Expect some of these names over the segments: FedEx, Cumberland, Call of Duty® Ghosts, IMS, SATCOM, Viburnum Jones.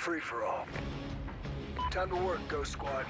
free-for-all. Time to work, Ghost Squad.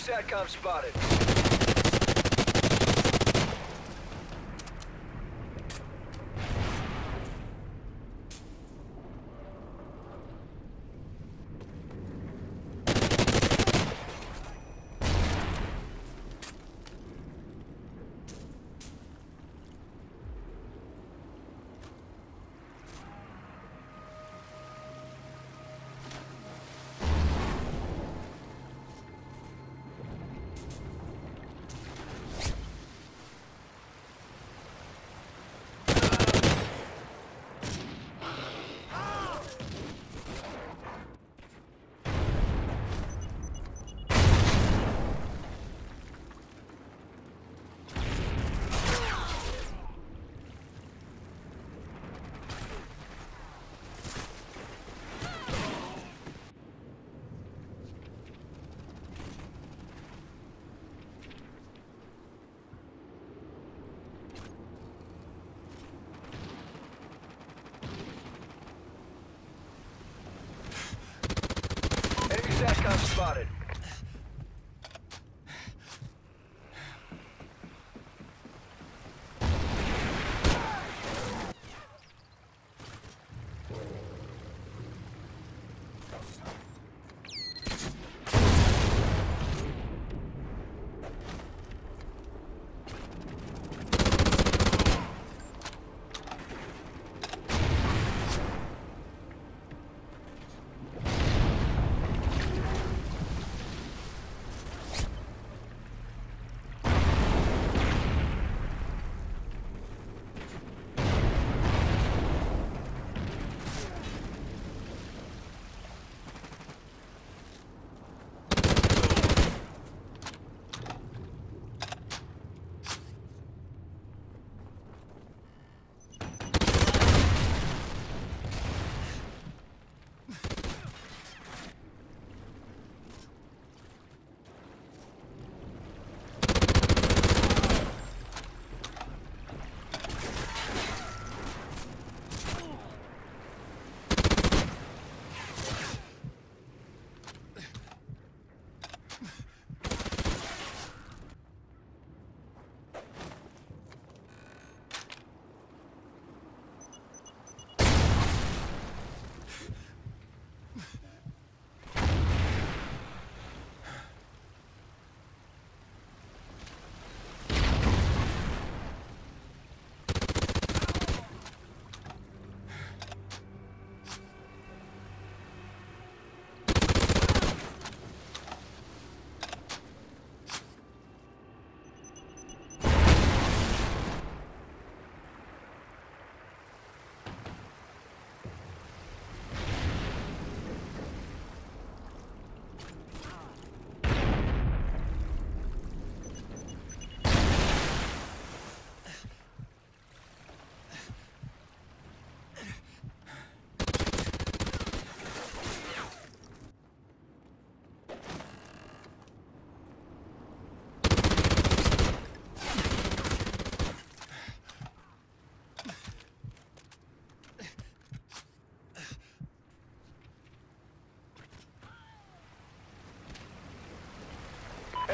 SATCOM spotted. SATCOM spotted.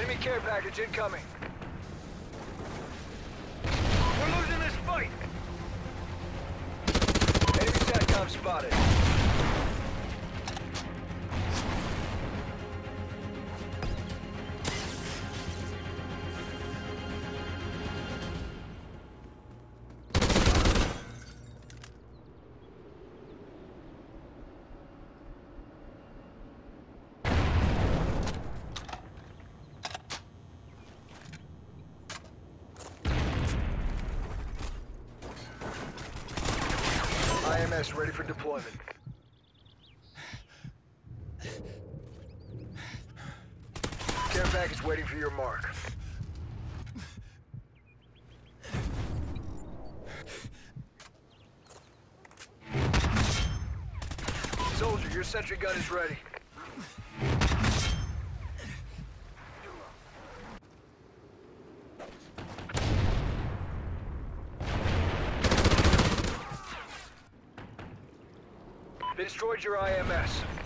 Enemy care package incoming. We're losing this fight. Enemy SATCOM spotted. IMS ready for deployment. Care package waiting for your mark. Soldier, your sentry gun is ready. Destroyed your IMS.